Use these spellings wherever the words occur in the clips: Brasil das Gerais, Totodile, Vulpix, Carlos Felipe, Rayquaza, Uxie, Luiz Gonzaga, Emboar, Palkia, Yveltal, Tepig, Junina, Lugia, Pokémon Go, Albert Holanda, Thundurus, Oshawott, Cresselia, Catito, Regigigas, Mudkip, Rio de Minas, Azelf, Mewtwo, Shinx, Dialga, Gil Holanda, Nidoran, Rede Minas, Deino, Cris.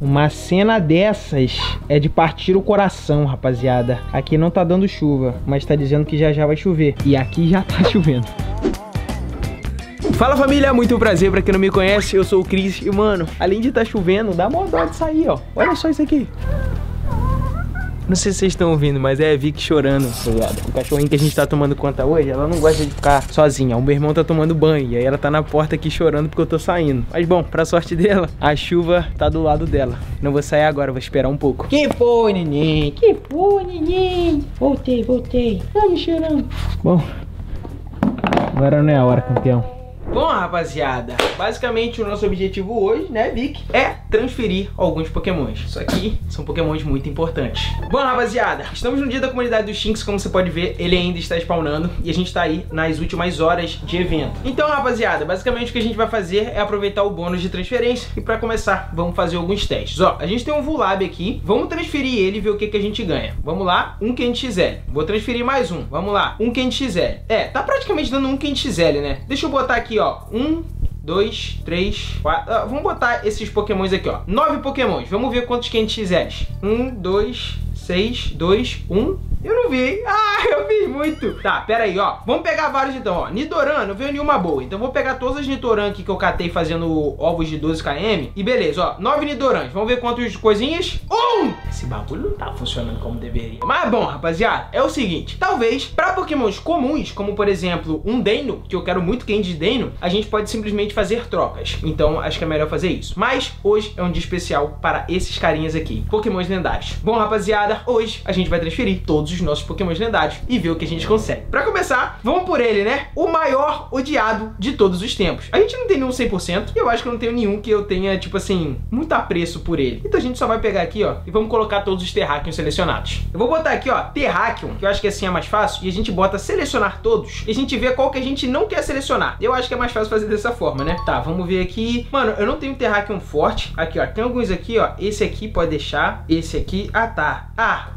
Uma cena dessas é de partir o coração, rapaziada. Aqui não tá dando chuva, mas tá dizendo que já já vai chover. E aqui já tá chovendo. Fala, família, muito prazer, pra quem não me conhece, eu sou o Cris. E, mano, além de tá chovendo, dá mó dó de sair, ó. Olha só isso aqui. Não sei se vocês estão ouvindo, mas é a Vicky chorando. O cachorrinho que a gente tá tomando conta hoje, ela não gosta de ficar sozinha. O meu irmão tá tomando banho, e aí ela tá na porta aqui chorando porque eu tô saindo. Mas bom, pra sorte dela, a chuva tá do lado dela. Não vou sair agora, vou esperar um pouco. Que foi, neném? Que foi, neném? Voltei, voltei. Tá me chorando. Bom, agora não é a hora, campeão. Bom, rapaziada, basicamente o nosso objetivo hoje, né, Vic, é transferir alguns pokémons. Só que são pokémons muito importantes. Bom, rapaziada, estamos no dia da comunidade do Shinx, como você pode ver, ele ainda está spawnando e a gente tá aí nas últimas horas de evento. Então, rapaziada, basicamente o que a gente vai fazer é aproveitar o bônus de transferência e pra começar, vamos fazer alguns testes. Ó, a gente tem um Vulpix aqui, vamos transferir ele e ver o que a gente ganha. Vamos lá, um Kentisel. Vou transferir mais um, vamos lá, um Kentisel. É, tá praticamente dando um Kentisel, né? Deixa eu botar aqui, ó, 1, 2, 3, 4... vamos botar esses pokémons aqui, ó. 9 pokémons. Vamos ver quantos Kentisels. 1, 2, 6, 2, 1... Eu não vi. Ah, eu fiz muito. Tá, pera aí, ó. Vamos pegar vários então, ó. Nidoran, não veio nenhuma boa. Então vou pegar todas as Nidoran aqui que eu catei fazendo ovos de 12 km. E beleza, ó. 9 Nidorans. Vamos ver quantos coisinhas. 1! Esse bagulho não tá funcionando como deveria. Mas bom, rapaziada, é o seguinte. Talvez pra pokémons comuns, como por exemplo um Deino, que eu quero muito quem de Deino, a gente pode simplesmente fazer trocas. Então acho que é melhor fazer isso. Mas hoje é um dia especial para esses carinhas aqui, pokémons lendários. Bom, rapaziada, hoje a gente vai transferir todos os nossos pokémons lendários e ver o que a gente consegue. Pra começar, vamos por ele, né? O maior odiado de todos os tempos. A gente não tem nenhum 100% e eu acho que eu não tenho nenhum que eu tenha, tipo assim, muito apreço por ele. Então a gente só vai pegar aqui, ó, e vamos colocar todos os Terrakions selecionados. Eu vou botar aqui, ó, Terrakion, que eu acho que assim é mais fácil, e a gente bota selecionar todos e a gente vê qual que a gente não quer selecionar. Eu acho que é mais fácil fazer dessa forma, né? Tá, vamos ver aqui. Mano, eu não tenho Terrakion forte. Aqui, ó, tem alguns aqui, ó. Esse aqui pode deixar, esse aqui. Ah, tá. Ah,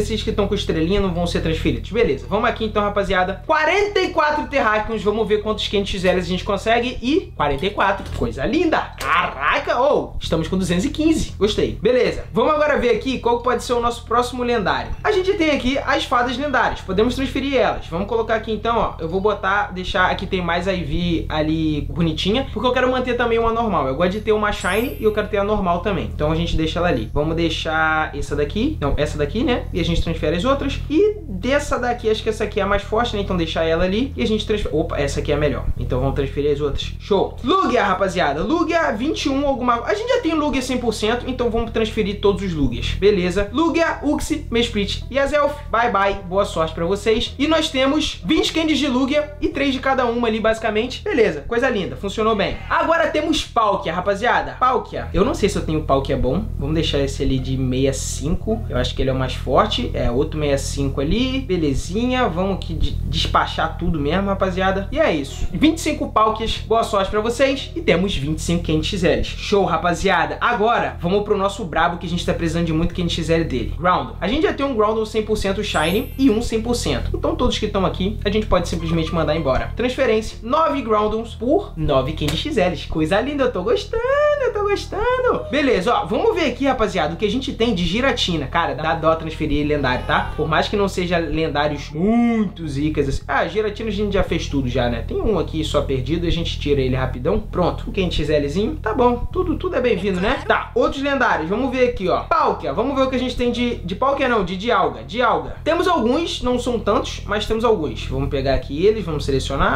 esses que estão com estrelinha não vão ser transferidos. Beleza, vamos aqui então, rapaziada. 44 Terrakions, vamos ver quantos Kentisel a gente consegue. E 44, coisa linda. Caraca, ou estamos com 215. Gostei. Beleza, vamos agora ver aqui qual pode ser o nosso próximo lendário. A gente tem aqui as fadas lendárias, podemos transferir elas. Vamos colocar aqui então, ó. Eu vou botar, deixar aqui, tem mais a Ivy ali bonitinha, porque eu quero manter também uma normal. Eu gosto de ter uma shiny e eu quero ter a normal também. Então a gente deixa ela ali. Vamos deixar essa daqui, não, essa daqui, né? E a gente transfere as outras, e dessa daqui acho que essa aqui é a mais forte, né, então deixar ela ali e a gente transfere, opa, essa aqui é a melhor, então vamos transferir as outras, show. Lugia, rapaziada, Lugia 21 alguma, a gente já tem Lugia 100%, então vamos transferir todos os Lugias, beleza. Lugia, Uxie, Mesprit e Azelf, bye bye, boa sorte pra vocês. E nós temos 20 candies de Lugia e 3 de cada uma ali basicamente, beleza, coisa linda, funcionou bem. Agora temos Palkia, rapaziada, Palkia, eu não sei se eu tenho Palkia bom, vamos deixar esse ali de 65, eu acho que ele é o mais forte, é outro 65 ali, belezinha. Vamos aqui despachar tudo mesmo, rapaziada. E é isso, 25 Palkias, boa sorte pra vocês. E temos 25 Kentisel. Show, rapaziada. Agora, vamos pro nosso brabo, que a gente tá precisando de muito Kentisel dele, Groudon. A gente já tem um Groudon 100% Shiny e um 100%. Então todos que estão aqui, a gente pode simplesmente mandar embora. Transferência, 9 Groudons por 9 Kentisel. Coisa linda, eu tô gostando, eu tô gostando. Beleza, ó, vamos ver aqui, rapaziada, o que a gente tem de Giratina. Cara, dá dó transferir lendário, tá? Por mais que não seja lendários muito zicas assim. Ah, Giratina a gente já fez tudo já, né? Tem um aqui só perdido, a gente tira ele rapidão. Pronto, o Kentiselzinho, tá bom. Tudo é bem-vindo, né? Tá, outros lendários. Vamos ver aqui, ó. Palkia, vamos ver o que a gente tem de Palkia não, de Dialga. Dialga. Temos alguns, não são tantos, mas temos alguns. Vamos pegar aqui eles, vamos selecionar.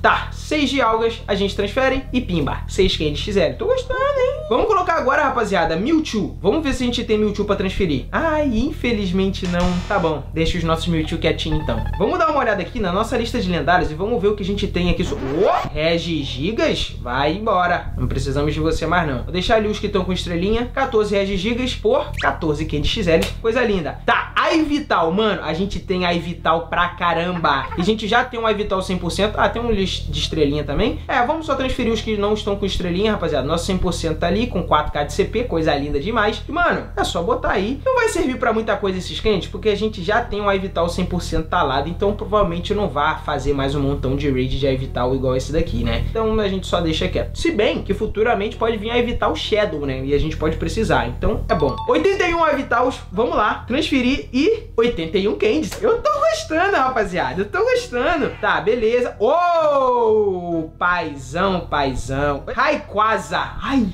Tá, 6 Dialgas, a gente transfere e pimba, 6 Kentiselzinho. Tô gostando, hein? Vamos colocar agora, rapaziada, Mewtwo. Vamos ver se a gente tem Mewtwo pra transferir. Ai, infelizmente não. Tá bom, deixa os nossos Mewtwo quietinho então. Vamos dar uma olhada aqui na nossa lista de lendários e vamos ver o que a gente tem aqui. Regigigas, vai embora. Não precisamos de você mais não. Vou deixar ali os que estão com estrelinha. 14 Regigigas por 14 Kentisel. Coisa linda. Tá, A Yveltal, mano, a gente tem a Yveltal pra caramba. E a gente já tem um Yveltal 100%. Ah, tem um de estrelinha também. É, vamos só transferir os que não estão com estrelinha, rapaziada. Nosso 100% tá ali, com 4K de CP, coisa linda demais. E, mano, é só botar aí. Não vai servir pra muita coisa esses clientes, porque a gente já tem um Yveltal 100% talado, então provavelmente não vai fazer mais um montão de raid de Yveltal igual esse daqui, né? Então a gente só deixa quieto. Se bem que futuramente pode vir a Yveltal Shadow, né? E a gente pode precisar, então é bom. 81 Yveltals, vamos lá, transferir e 81 Candies. Eu tô gostando, rapaziada, eu tô gostando. Tá, beleza. Oh, paizão, paizão. Rayquaza. Ai...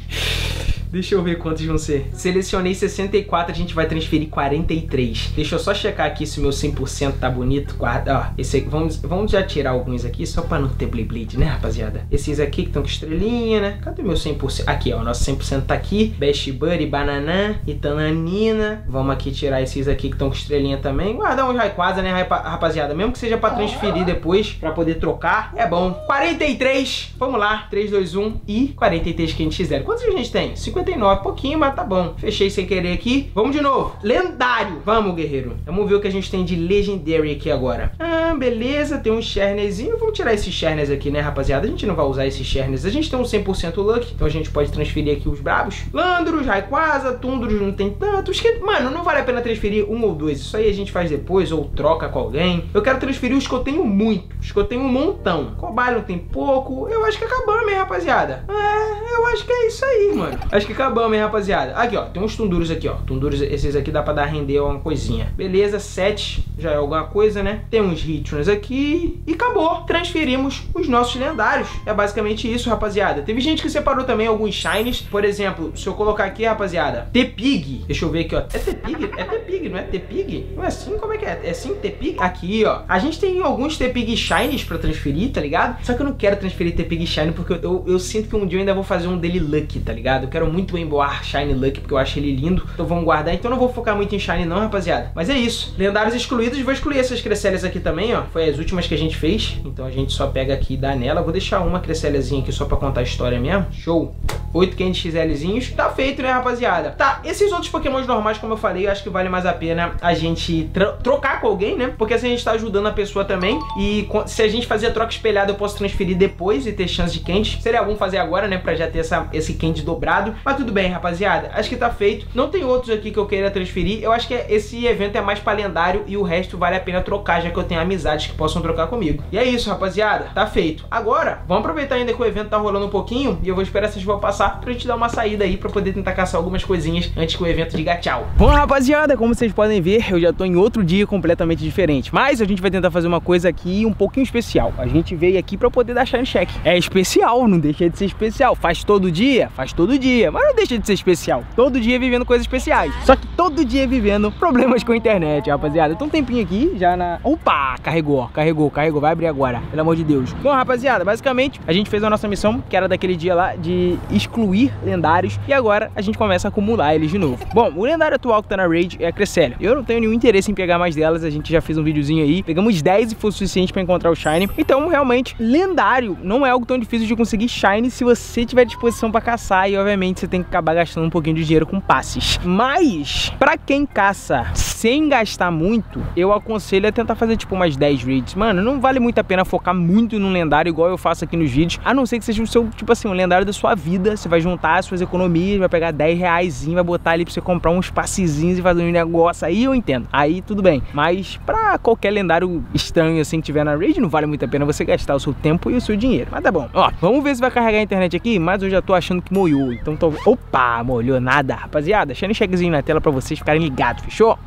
Deixa eu ver quantos vão ser. Selecionei 64, a gente vai transferir 43. Deixa eu só checar aqui se o meu 100% tá bonito. Guarda, ó, esse aqui, vamos já tirar alguns aqui, só pra não ter Blade, né, rapaziada? Esses aqui que estão com estrelinha, né? Cadê o meu 100%? Aqui, ó, o nosso 100% tá aqui. Best Buddy, Bananã, Itananina. Vamos aqui tirar esses aqui que estão com estrelinha também. Guardar uns Rayquaza, né, rapaziada? Mesmo que seja pra transferir depois, pra poder trocar, é bom. 43! Vamos lá, 3, 2, 1 e 43 que a gente fizer. Quantos a gente tem? 59, pouquinho, mas tá bom. Fechei sem querer aqui. Vamos de novo. Lendário. Vamos, guerreiro. Vamos ver o que a gente tem de Legendary aqui agora. Ah, beleza. Tem um Shernezinho. Vamos tirar esses Shernes aqui, né, rapaziada? A gente não vai usar esses Shernes. A gente tem um 100% Luck, então a gente pode transferir aqui os brabos. Landros, Rayquaza, Thundurus não tem tantos. Mano, não vale a pena transferir um ou dois. Isso aí a gente faz depois ou troca com alguém. Eu quero transferir os que eu tenho muito. Os que eu tenho um montão. Cobalho tem pouco. Eu acho que acabamos, hein, rapaziada? É, eu acho que é isso aí, mano. Acho que acabamos, hein, rapaziada. Aqui, ó, tem uns Thundurus aqui, ó. Thundurus, esses aqui dá pra dar render alguma coisinha. Beleza, 7 já é alguma coisa, né? Tem uns Hitchens aqui e acabou. Transferimos os nossos lendários. É basicamente isso, rapaziada. Teve gente que separou também alguns Shines. Por exemplo, se eu colocar aqui, rapaziada, Tepig. Deixa eu ver aqui, ó. É Tepig? É Tepig, não é Tepig? Não é assim? Como é que é? É assim Tepig? Aqui, ó. A gente tem alguns Tepig Shines pra transferir, tá ligado? Só que eu não quero transferir Tepig Shine porque eu sinto que um dia eu ainda vou fazer um dele Lucky, tá ligado? Eu quero muito o Emboar Shine Luck, porque eu acho ele lindo. Então vamos guardar. Então não vou focar muito em Shine não, rapaziada. Mas é isso. Lendários excluídos. Vou excluir essas Cresselias aqui também, ó. Foi as últimas que a gente fez. Então a gente só pega aqui e dá nela. Vou deixar uma Cresseliazinha aqui só pra contar a história mesmo. Show. 8 Kentiselzinhos. Tá feito, né, rapaziada? Tá, esses outros Pokémons normais, como eu falei, eu acho que vale mais a pena a gente trocar com alguém, né? Porque assim a gente tá ajudando a pessoa também. E se a gente fazer a troca espelhada, eu posso transferir depois e ter chance de Candy. Seria bom fazer agora, né? Pra já ter esse Candy dobrado. Mas tudo bem, rapaziada, acho que tá feito. Não tem outros aqui que eu queira transferir. Eu acho que esse evento é mais pra lendário e o resto vale a pena trocar, já que eu tenho amizades que possam trocar comigo. E é isso, rapaziada, tá feito. Agora, vamos aproveitar ainda que o evento tá rolando um pouquinho e eu vou esperar essas vão passar pra gente dar uma saída aí pra poder tentar caçar algumas coisinhas antes que o evento diga tchau. Bom, rapaziada, como vocês podem ver, eu já tô em outro dia completamente diferente, mas a gente vai tentar fazer uma coisa aqui um pouquinho especial. A gente veio aqui pra poder dar Shine Check. É especial, não deixa de ser especial. Faz todo dia? Faz todo dia. Mas não deixa de ser especial. Todo dia vivendo coisas especiais. Só que todo dia vivendo problemas com a internet, rapaziada. Eu tô um tempinho aqui, já na... Opa! Carregou, carregou, carregou. Vai abrir agora, pelo amor de Deus. Bom, rapaziada, basicamente, a gente fez a nossa missão, que era daquele dia lá, de excluir lendários. E agora, a gente começa a acumular eles de novo. Bom, o lendário atual que tá na raid é a Cresselia. Eu não tenho nenhum interesse em pegar mais delas. A gente já fez um videozinho aí. Pegamos 10 e foi o suficiente pra encontrar o Shine. Então, realmente, lendário não é algo tão difícil de conseguir Shine se você tiver disposição pra caçar. E, obviamente, você tem que acabar gastando um pouquinho de dinheiro com passes. Mas, pra quem caça sem gastar muito, eu aconselho a tentar fazer tipo umas 10 raids. Mano, não vale muito a pena focar muito num lendário igual eu faço aqui nos vídeos, a não ser que seja o seu, tipo assim, um lendário da sua vida. Você vai juntar as suas economias, vai pegar 10 reais, vai botar ali pra você comprar uns passezinhos e fazer um negócio. Aí eu entendo, aí tudo bem. Mas pra qualquer lendário estranho assim que tiver na raid, não vale muito a pena você gastar o seu tempo e o seu dinheiro. Mas tá bom. Ó, vamos ver se vai carregar a internet aqui, mas eu já tô achando que moiou, então tô... Opa, molhou nada, rapaziada. Shine Checkzinho na tela pra vocês ficarem ligados, fechou?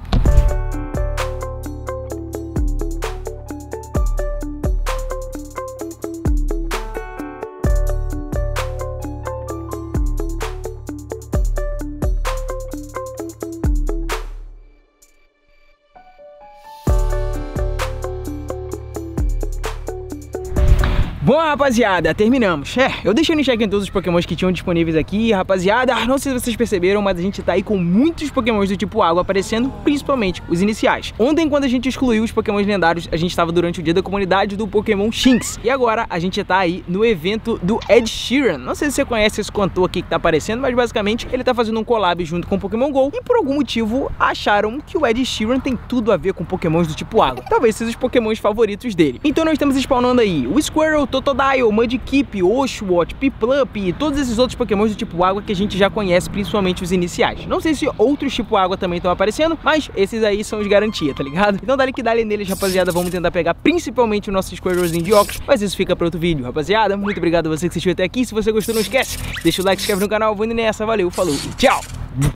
Bom, rapaziada, terminamos. Eu deixei no check-in todos os pokémons que tinham disponíveis aqui, rapaziada. Não sei se vocês perceberam, mas a gente tá aí com muitos pokémons do tipo água aparecendo, principalmente os iniciais. Ontem, quando a gente excluiu os pokémons lendários, a gente tava durante o dia da comunidade do Pokémon Shinx. E agora a gente tá aí no evento do Ed Sheeran. Não sei se você conhece esse cantor aqui que tá aparecendo, mas basicamente ele tá fazendo um collab junto com o Pokémon Go e por algum motivo acharam que o Ed Sheeran tem tudo a ver com pokémons do tipo água. Talvez sejam os pokémons favoritos dele. Então nós estamos spawnando aí o Squirtle, Totodile, Mudkip, Oshawott, Piplup e todos esses outros pokémons do tipo água que a gente já conhece, principalmente os iniciais. Não sei se outros tipo água também estão aparecendo, mas esses aí são os garantia, tá ligado? Então dá-lhe que dá-lhe neles, rapaziada. Vamos tentar pegar principalmente o nosso Squirtlezinho de óculos, mas isso fica para outro vídeo, rapaziada. Muito obrigado a você que assistiu até aqui. Se você gostou, não esquece, deixa o like, se inscreve no canal. Vou indo nessa, valeu, falou e tchau!